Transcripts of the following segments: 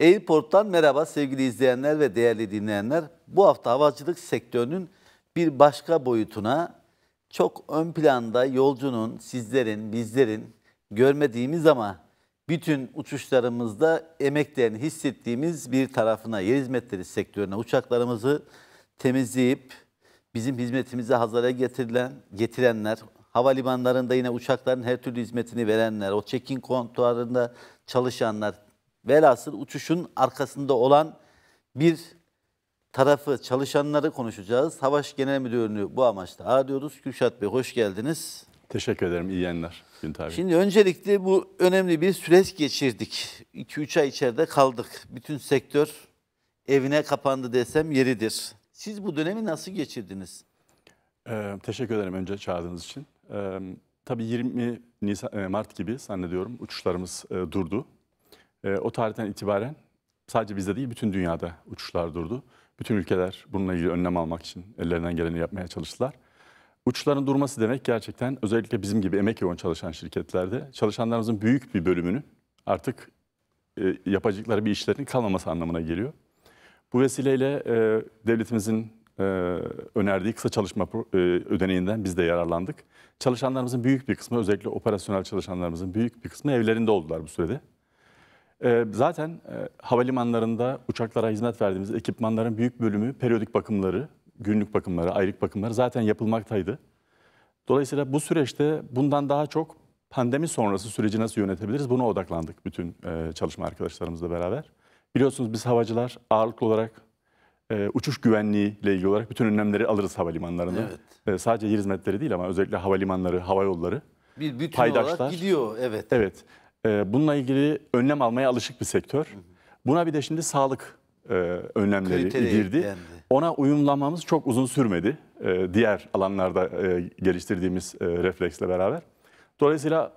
Airport'tan merhaba sevgili izleyenler ve değerli dinleyenler. Bu hafta havacılık sektörünün bir başka boyutuna, çok ön planda yolcunun, sizlerin, bizlerin görmediğimiz ama bütün uçuşlarımızda emeklerini hissettiğimiz bir tarafına, yer hizmetleri sektörüne uçaklarımızı temizleyip bizim hizmetimize hazara getirenler, havalimanlarında yine uçakların her türlü hizmetini verenler, o check-in kontuarında çalışanlar, velhasıl uçuşun arkasında olan bir tarafı, çalışanları konuşacağız. Havaş Genel Müdürlüğü bu amaçla arıyoruz. Kürşat Bey hoş geldiniz. Teşekkür ederim. İyi yayınlar. Şimdi öncelikle bu önemli bir süreç geçirdik. 2-3 ay içeride kaldık. Bütün sektör evine kapandı desem yeridir. Siz bu dönemi nasıl geçirdiniz? Teşekkür ederim önce çağırdığınız için. Tabii 20 Mart gibi zannediyorum uçuşlarımız durdu. O tarihten itibaren sadece bizde değil bütün dünyada uçuşlar durdu. Bütün ülkeler bununla ilgili önlem almak için ellerinden geleni yapmaya çalıştılar. Uçuşların durması demek gerçekten özellikle bizim gibi emek yoğun çalışan şirketlerde çalışanlarımızın büyük bir bölümünün artık yapacakları bir işlerin kalmaması anlamına geliyor. Bu vesileyle devletimizin önerdiği kısa çalışma ödeneğinden biz de yararlandık. Çalışanlarımızın büyük bir kısmı, özellikle operasyonel çalışanlarımızın büyük bir kısmı evlerinde oldular bu sürede. Zaten havalimanlarında uçaklara hizmet verdiğimiz ekipmanların büyük bölümü, periyodik bakımları, günlük bakımları, aylık bakımları zaten yapılmaktaydı. Dolayısıyla bu süreçte bundan daha çok pandemi sonrası süreci nasıl yönetebiliriz, buna odaklandık bütün çalışma arkadaşlarımızla beraber. Biliyorsunuz biz havacılar ağırlıklı olarak uçuş güvenliği ile ilgili olarak bütün önlemleri alırız havalimanlarında. Evet. Sadece yer hizmetleri değil ama özellikle havalimanları, havayolları, bir bütün olarak gidiyor. Evet. Evet. Bununla ilgili önlem almaya alışık bir sektör. Buna bir de şimdi sağlık önlemleri girdi. Yani. Ona uyumlanmamız çok uzun sürmedi. Diğer alanlarda geliştirdiğimiz refleksle beraber. Dolayısıyla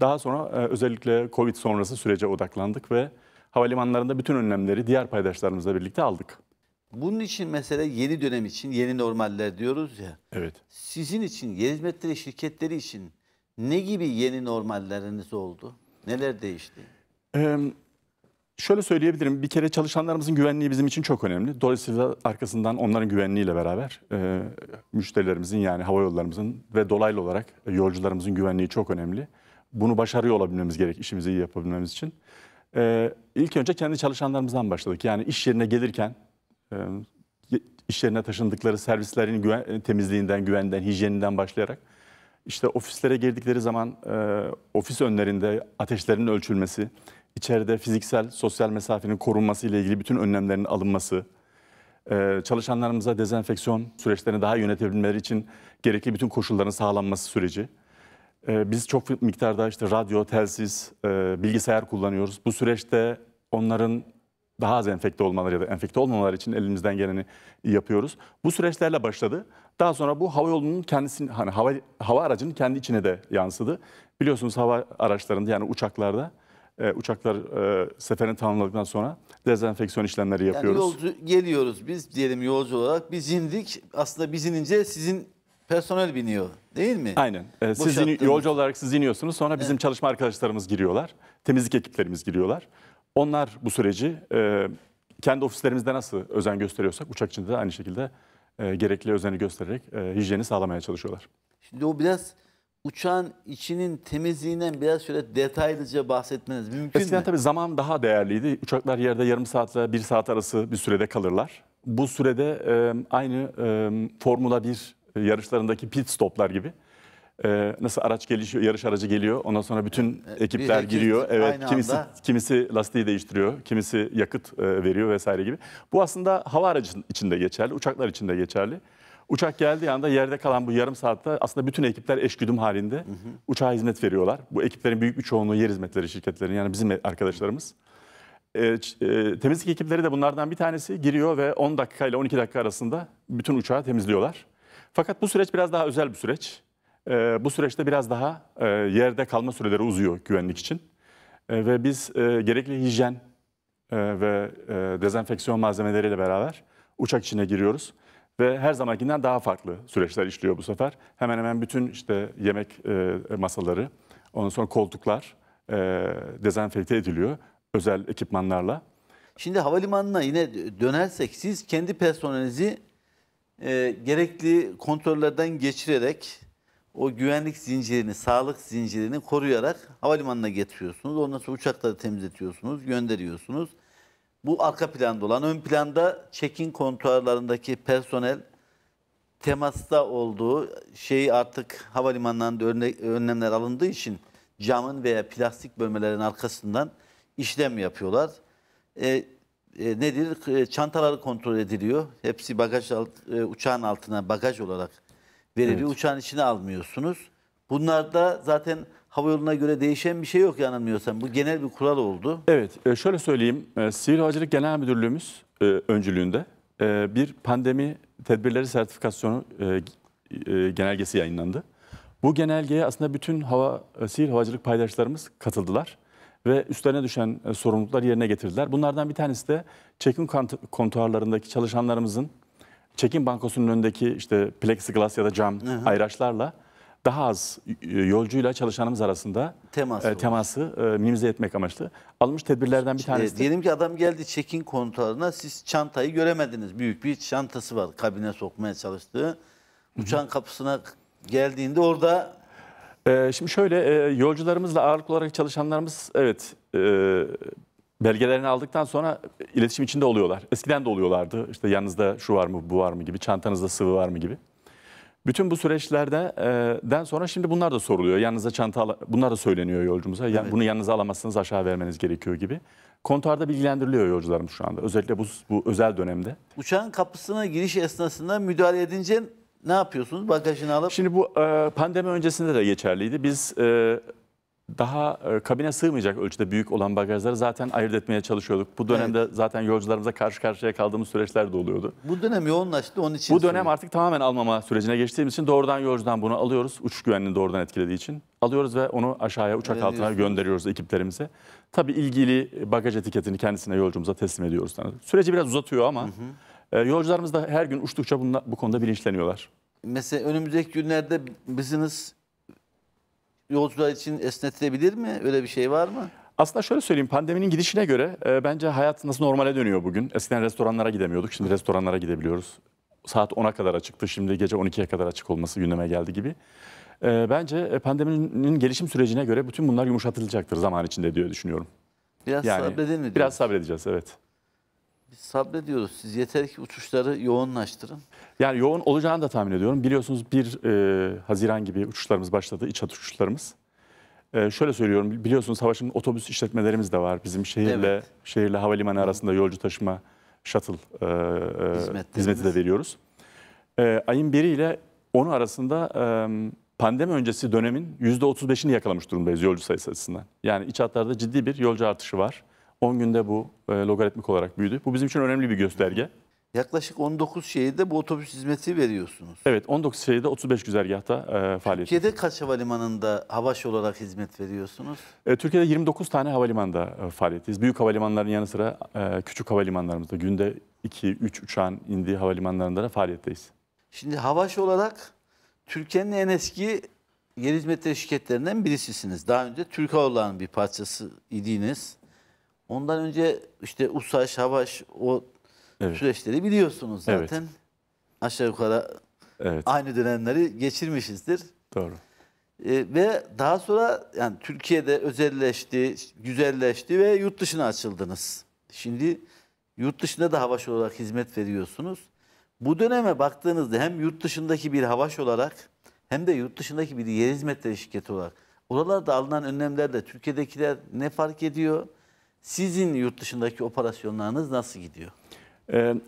daha sonra özellikle Covid sonrası sürece odaklandık ve havalimanlarında bütün önlemleri diğer paydaşlarımızla birlikte aldık. Bunun için mesela yeni dönem için yeni normaller diyoruz ya. Evet. Sizin için, yer hizmetleri şirketleri için ne gibi yeni normalleriniz oldu? Neler değişti? Şöyle söyleyebilirim. Bir kere çalışanlarımızın güvenliği bizim için çok önemli. Dolayısıyla arkasından onların güvenliğiyle beraber müşterilerimizin, yani havayollarımızın ve dolaylı olarak yolcularımızın güvenliği çok önemli. Bunu başarıyor olabilmemiz gerek, işimizi iyi yapabilmemiz için. İlk önce kendi çalışanlarımızdan başladık. Yani iş yerine gelirken, iş yerine taşındıkları servislerin temizliğinden, güveninden, hijyeninden başlayarak, İşte ofislere girdikleri zaman ofis önlerinde ateşlerin ölçülmesi, içeride fiziksel, sosyal mesafenin korunması ile ilgili bütün önlemlerin alınması, çalışanlarımıza dezenfeksiyon süreçlerini daha yönetebilmeleri için gerekli bütün koşulların sağlanması süreci. Biz çok miktarda işte radyo, telsiz, bilgisayar kullanıyoruz. Bu süreçte onların daha az enfekte olmaları ya da enfekte olmamaları için elimizden geleni yapıyoruz. Bu süreçlerle başladı. Daha sonra bu havayolunun kendisini, hani hava aracının kendi içine de yansıdı. Biliyorsunuz hava araçlarında, yani uçaklarda uçaklar seferini tamamladıktan sonra dezenfeksiyon işlemleri yapıyoruz. Yani yolcu geliyoruz biz diyelim, yolcu olarak biz indik. Aslında biz inince sizin personel biniyor değil mi? Aynen. Siz yolcu olarak siz iniyorsunuz, sonra bizim çalışma arkadaşlarımız giriyorlar. Temizlik ekiplerimiz giriyorlar. Onlar bu süreci kendi ofislerimizde nasıl özen gösteriyorsak uçak içinde de aynı şekilde gerekli özeni göstererek hijyeni sağlamaya çalışıyorlar. Şimdi o biraz uçağın içinin temizliğinden biraz şöyle detaylıca bahsetmeniz mümkün mü? Eskiden tabii zaman daha değerliydi. Uçaklar yerde yarım saatle bir saat arası bir sürede kalırlar. Bu sürede aynı Formula 1 yarışlarındaki pit stoplar gibi. Nasıl araç gelişiyor, yarış aracı geliyor, ondan sonra bütün ekipler giriyor. Evet, kimisi lastiği değiştiriyor, kimisi yakıt veriyor vesaire gibi. Bu aslında hava aracı için de geçerli, uçaklar için de geçerli. Uçak geldiği anda yerde kalan bu yarım saatte aslında bütün ekipler eşgüdüm halinde uçağa hizmet veriyorlar. Bu ekiplerin büyük bir çoğunluğu yer hizmetleri şirketlerinin, yani bizim arkadaşlarımız. Temizlik ekipleri de bunlardan bir tanesi, giriyor ve 10 dakika ile 12 dakika arasında bütün uçağı temizliyorlar. Fakat bu süreç biraz daha özel bir süreç. Bu süreçte biraz daha yerde kalma süreleri uzuyor güvenlik için. Ve biz gerekli hijyen ve dezenfeksiyon malzemeleriyle beraber uçak içine giriyoruz. Ve her zamankinden daha farklı süreçler işliyor bu sefer. Hemen hemen bütün işte yemek masaları, ondan sonra koltuklar dezenfekte ediliyor özel ekipmanlarla. Şimdi havalimanına yine dönersek, siz kendi personelinizi gerekli kontrollerden geçirerek o güvenlik zincirini, sağlık zincirini koruyarak havalimanına getiriyorsunuz. Ondan sonra uçakları temizletiyorsunuz, gönderiyorsunuz. Bu arka planda olan, ön planda check-in kontrollerindeki personel temasta olduğu şey, artık havalimanlarında önlemler alındığı için camın veya plastik bölmelerin arkasından işlem yapıyorlar. Nedir? Çantaları kontrol ediliyor. Hepsi bagaj uçağın altına bagaj olarak veriliyor. Evet. Uçağın içine almıyorsunuz. Bunlarda zaten havayoluna göre değişen bir şey yok yanılmıyorsam. Bu genel bir kural oldu. Evet. Şöyle söyleyeyim. Sivil Havacılık Genel Müdürlüğümüz öncülüğünde bir pandemi tedbirleri sertifikasyonu genelgesi yayınlandı. Bu genelgeye aslında bütün sivil havacılık paydaşlarımız katıldılar ve üstlerine düşen sorumluluklar yerine getirdiler. Bunlardan bir tanesi de check-in kontuarlarındaki çalışanlarımızın check-in bankosunun önündeki işte plexiglas ya da cam ayraçlarla daha az yolcuyla çalışanımız arasında teması minimize etmek amaçlı alınmış tedbirlerden bir tanesi. Diyelim ki adam geldi check-in kontuarına, siz çantayı göremediniz. Büyük bir çantası var kabine sokmaya çalıştığı. Uçağın kapısına geldiğinde orada... Şimdi şöyle, yolcularımızla ağırlıklı olarak çalışanlarımız evet belgelerini aldıktan sonra iletişim içinde oluyorlar. Eskiden de oluyorlardı. İşte yanınızda şu var mı, bu var mı gibi, çantanızda sıvı var mı gibi. Bütün bu süreçlerden sonra şimdi bunlar da soruluyor. Yanınıza çanta, bunlar da söyleniyor yolcumuza. Evet. Bunu yanınıza alamazsınız, aşağı vermeniz gerekiyor gibi. Kontuarda bilgilendiriliyor yolcularımız şu anda. Özellikle bu özel dönemde. Uçağın kapısına giriş esnasında müdahale edince ne yapıyorsunuz? Bagajını alıp... Şimdi bu pandemi öncesinde de geçerliydi. Biz daha kabine sığmayacak ölçüde büyük olan bagajları zaten ayırt etmeye çalışıyorduk. Bu dönemde evet, zaten yolcularımıza karşı karşıya kaldığımız süreçler de oluyordu. Bu dönem yoğunlaştı, onun için... Bu dönem artık tamamen almama sürecine geçtiğimiz için doğrudan yolcudan bunu alıyoruz. Uçuş güvenliğini doğrudan etkilediği için. Alıyoruz ve onu aşağıya uçak altına gönderiyoruz ekiplerimize. Tabii ilgili bagaj etiketini kendisine, yolcumuza teslim ediyoruz. Süreci biraz uzatıyor ama... Yolcularımız da her gün uçtukça bu konuda bilinçleniyorlar. Mesela önümüzdeki günlerde biziniz yolcular için esnetilebilir mi? Öyle bir şey var mı? Aslında şöyle söyleyeyim, pandeminin gidişine göre bence hayat nasıl normale dönüyor bugün. Eskiden restoranlara gidemiyorduk, şimdi restoranlara gidebiliyoruz. Saat 10'a kadar açıktı, şimdi gece 12'ye kadar açık olması gündeme geldi gibi. Bence pandeminin gelişim sürecine göre bütün bunlar yumuşatılacaktır zaman içinde diye düşünüyorum. Biraz sabredelim mi? Biraz sabredeceğiz, evet. Biz sabrediyoruz. Siz yeter ki uçuşları yoğunlaştırın. Yani yoğun olacağını da tahmin ediyorum. Biliyorsunuz 1 Haziran gibi uçuşlarımız başladı, iç hat uçuşlarımız. Şöyle söylüyorum, biliyorsunuz Havaş'ın otobüs işletmelerimiz de var. Bizim şehirle havalimanı arasında yolcu taşıma shuttle hizmeti de veriyoruz. Ayın 1 ile 10 arasında pandemi öncesi dönemin %35'ini yakalamış durumdayız yolcu sayısı açısından. Yani iç hatlarda ciddi bir yolcu artışı var. 10 günde bu logaritmik olarak büyüdü. Bu bizim için önemli bir gösterge. Yaklaşık 19 şehirde bu otobüs hizmeti veriyorsunuz. Evet, 19 şehirde 35 güzergahta faaliyet. Türkiye'de kaç havalimanında Havaş olarak hizmet veriyorsunuz? Türkiye'de 29 tane havalimanında faaliyetteyiz. Büyük havalimanların yanı sıra küçük havalimanlarımızda günde 2-3 uçağın indiği havalimanlarında da faaliyetteyiz. Şimdi Havaş olarak Türkiye'nin en eski yer hizmetleri şirketlerinden birisisiniz. Daha önce Türk Hava Yolları'nın bir parçası idiniz. Ondan önce işte USAŞ, Havaş süreçleri biliyorsunuz zaten. Evet. Aşağı yukarı aynı dönemleri geçirmişizdir. Doğru. Ve daha sonra yani Türkiye'de özelleşti, güzelleşti ve yurt dışına açıldınız. Şimdi yurt dışında da Havaş olarak hizmet veriyorsunuz. Bu döneme baktığınızda hem yurt dışındaki bir Havaş olarak hem de yurt dışındaki bir yer hizmetleri şirketi olarak oralarda alınan önlemlerle Türkiye'dekiler ne fark ediyor? Sizin yurt dışındaki operasyonlarınız nasıl gidiyor?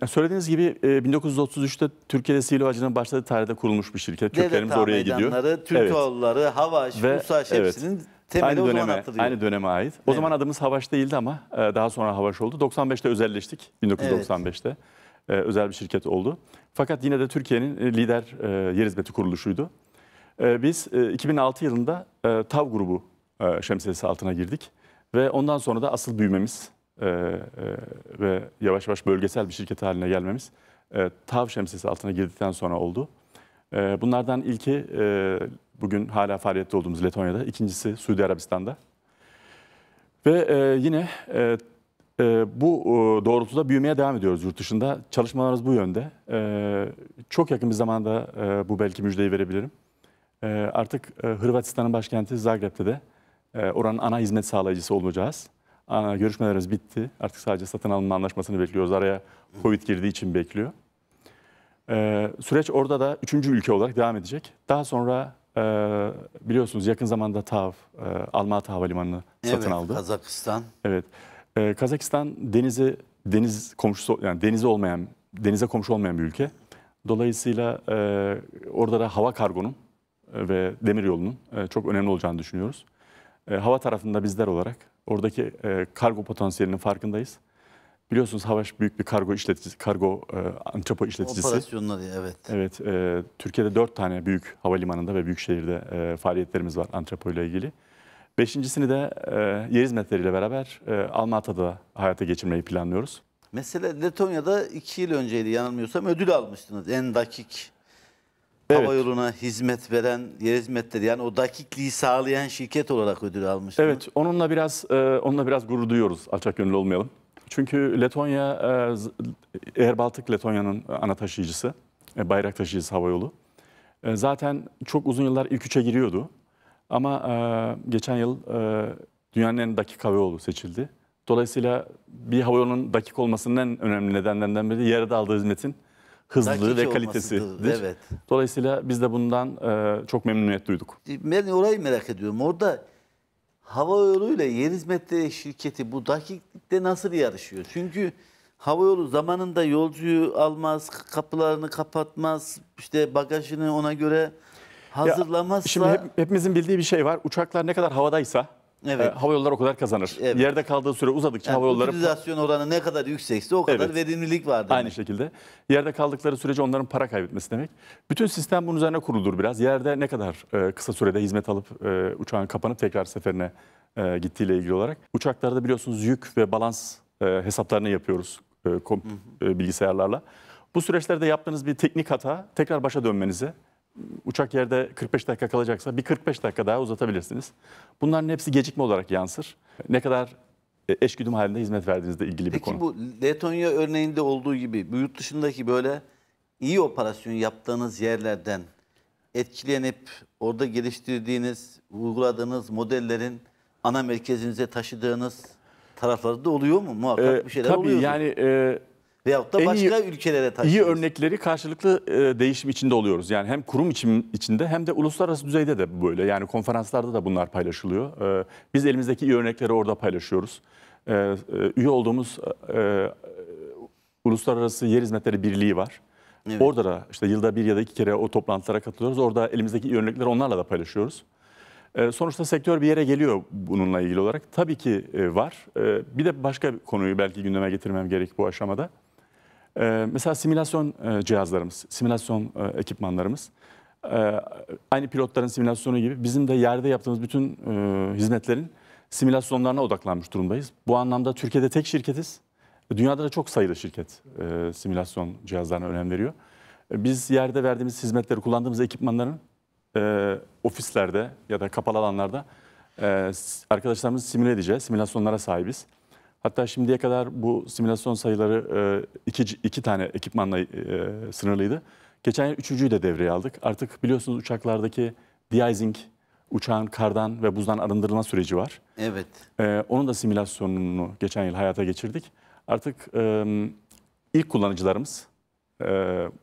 Söylediğiniz gibi 1933'te Türkiye'de sivil havacılığın başladığı tarihte kurulmuş bir şirket. Köklerimiz oraya gidiyor. Türk Havaları, Havaş, USAŞ hepsinin temeli o zaman atılıyor. Aynı döneme ait. O zaman adımız Havaş değildi ama daha sonra Havaş oldu. 95'te özelleştik. 1995'te özel bir şirket oldu. Fakat yine de Türkiye'nin lider yer hizmeti kuruluşuydu. Biz 2006 yılında Tav grubu şemsiyesi altına girdik. Ve ondan sonra da asıl büyümemiz ve yavaş yavaş bölgesel bir şirket haline gelmemiz Tav şemsiyesi altına girdikten sonra oldu. Bunlardan ilki bugün hala faaliyette olduğumuz Letonya'da, ikincisi Suudi Arabistan'da. Ve yine Bu doğrultuda büyümeye devam ediyoruz yurt dışında. Çalışmalarımız bu yönde. Çok yakın bir zamanda bu belki müjdeyi verebilirim. Artık Hırvatistan'ın başkenti Zagreb'te de oranın ana hizmet sağlayıcısı olacağız. Görüşmelerimiz bitti. Artık sadece satın alma anlaşmasını bekliyoruz. Araya Covid girdiği için bekliyor. Süreç orada da 3. ülke olarak devam edecek. Daha sonra biliyorsunuz yakın zamanda Tav, Almatı Havalimanı'nı satın aldı. Kazakistan. Evet. Kazakistan denize komşu olmayan bir ülke. Dolayısıyla orada da hava kargonun ve demiryolunun çok önemli olacağını düşünüyoruz. Hava tarafında bizler olarak oradaki kargo potansiyelinin farkındayız. Biliyorsunuz Havaş büyük bir kargo işleticisi, kargo antrepo işleticisi. Operasyonları, evet. Evet, Türkiye'de 4 tane büyük havalimanında ve büyük şehirde faaliyetlerimiz var antrepo ile ilgili. 5.'sini de yer hizmetleriyle beraber Almatı'da hayata geçirmeyi planlıyoruz. Mesela Letonya'da 2 yıl önceydi yanılmıyorsam ödül almıştınız. En dakik hava yoluna hizmet veren yer hizmetleri, yani o dakikliği sağlayan şirket olarak ödül almıştınız. Evet, onunla biraz gurur duyuyoruz, alçak gönüllü olmayalım. Çünkü Letonya, Baltık Letonya'nın ana taşıyıcısı, bayrak taşıyıcısı hava yolu. Zaten çok uzun yıllar ilk 3'e giriyordu. Ama geçen yıl dünyanın en dakik havayolu seçildi. Dolayısıyla bir havayolunun dakik olmasının en önemli nedenlerinden biri yerde aldığı hizmetin hızlılığı ve kalitesidir. Evet. Dolayısıyla biz de bundan çok memnuniyet duyduk. Ben orayı merak ediyorum. Orada havayoluyla yer hizmetleri şirketi bu dakiklikte nasıl yarışıyor? Çünkü havayolu zamanında yolcuyu almaz, kapılarını kapatmaz, işte bagajını ona göre... hazırlamazsa... Şimdi hepimizin bildiği bir şey var. Uçaklar ne kadar havadaysa havayolları o kadar kazanır. Evet. Yerde kaldığı süre uzadıkça yani havayolları... Utilizasyon oranı ne kadar yüksekse o kadar verimlilik var. Aynı şekilde. Yerde kaldıkları sürece onların para kaybetmesi demek. Bütün sistem bunun üzerine kuruludur biraz. Yerde ne kadar kısa sürede hizmet alıp uçağın kapanıp tekrar seferine gittiğiyle ilgili olarak. Uçaklarda biliyorsunuz yük ve balans hesaplarını yapıyoruz bilgisayarlarla. Bu süreçlerde yaptığınız bir teknik hata tekrar başa dönmenizi... Uçak yerde 45 dakika kalacaksa bir 45 dakika daha uzatabilirsiniz. Bunların hepsi gecikme olarak yansır. Ne kadar eşgüdüm halinde hizmet verdiğinizle ilgili bir konu. Peki bu Letonya örneğinde olduğu gibi yurt dışındaki böyle iyi operasyon yaptığınız yerlerden etkilenip orada geliştirdiğiniz, uyguladığınız modellerin ana merkezinize taşıdığınız tarafları da oluyor mu? Muhakkak bir şeyler oluyor. Tabii yani... Veyahut da başka ülkelere taşıyoruz. İyi örnekleri karşılıklı değişim içinde oluyoruz. Yani hem kurum içinde hem de uluslararası düzeyde de böyle. Yani konferanslarda da bunlar paylaşılıyor. Biz elimizdeki iyi örnekleri orada paylaşıyoruz. Üye olduğumuz Uluslararası Yer Hizmetleri Birliği var. Evet. Orada da işte yılda 1 ya da 2 kere o toplantılara katılıyoruz. Orada elimizdeki iyi örnekleri onlarla da paylaşıyoruz. Sonuçta sektör bir yere geliyor bununla ilgili olarak. Tabii ki var. Bir de başka bir konuyu belki gündeme getirmem gerek bu aşamada. Mesela simülasyon cihazlarımız, simülasyon ekipmanlarımız, aynı pilotların simülasyonu gibi bizim de yerde yaptığımız bütün hizmetlerin simülasyonlarına odaklanmış durumdayız. Bu anlamda Türkiye'de tek şirketiz. Dünyada da çok sayıda şirket simülasyon cihazlarına önem veriyor. Biz yerde verdiğimiz hizmetleri, kullandığımız ekipmanların ofislerde ya da kapalı alanlarda arkadaşlarımızı simüle edeceğiz, simülasyonlara sahibiz. Hatta şimdiye kadar bu simülasyon sayıları 2 tane ekipmanla sınırlıydı. Geçen yıl 3.'ü de devreye aldık. Artık biliyorsunuz uçaklardaki de-icing, uçağın kardan ve buzdan arındırılma süreci var. Evet. Onun da simülasyonunu geçen yıl hayata geçirdik. Artık ilk kullanıcılarımız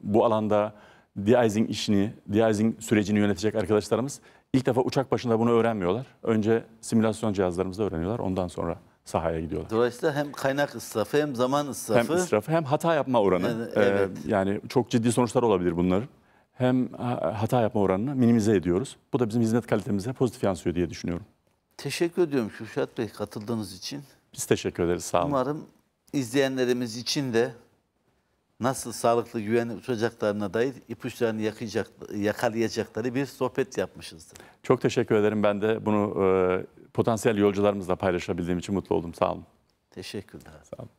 bu alanda de-icing işini, de-icing sürecini yönetecek arkadaşlarımız ilk defa uçak başında bunu öğrenmiyorlar. Önce simülasyon cihazlarımızda öğreniyorlar. Ondan sonra sahaya gidiyorlar. Dolayısıyla hem kaynak israfı hem zaman israfı. Hem israfı hem hata yapma oranı. Evet. Yani çok ciddi sonuçlar olabilir bunların. Hem hata yapma oranını minimize ediyoruz. Bu da bizim hizmet kalitemize pozitif yansıyor diye düşünüyorum. Teşekkür ediyorum Kürşat Bey katıldığınız için. Biz teşekkür ederiz. Sağ olun. Umarım izleyenlerimiz için de nasıl sağlıklı güvenli uçacaklarına dair ipuçlarını yakalayacakları bir sohbet yapmışızdır. Çok teşekkür ederim. Ben de bunu potansiyel yolcularımızla paylaşabildiğim için mutlu oldum. Sağ olun. Teşekkürler. Sağ olun.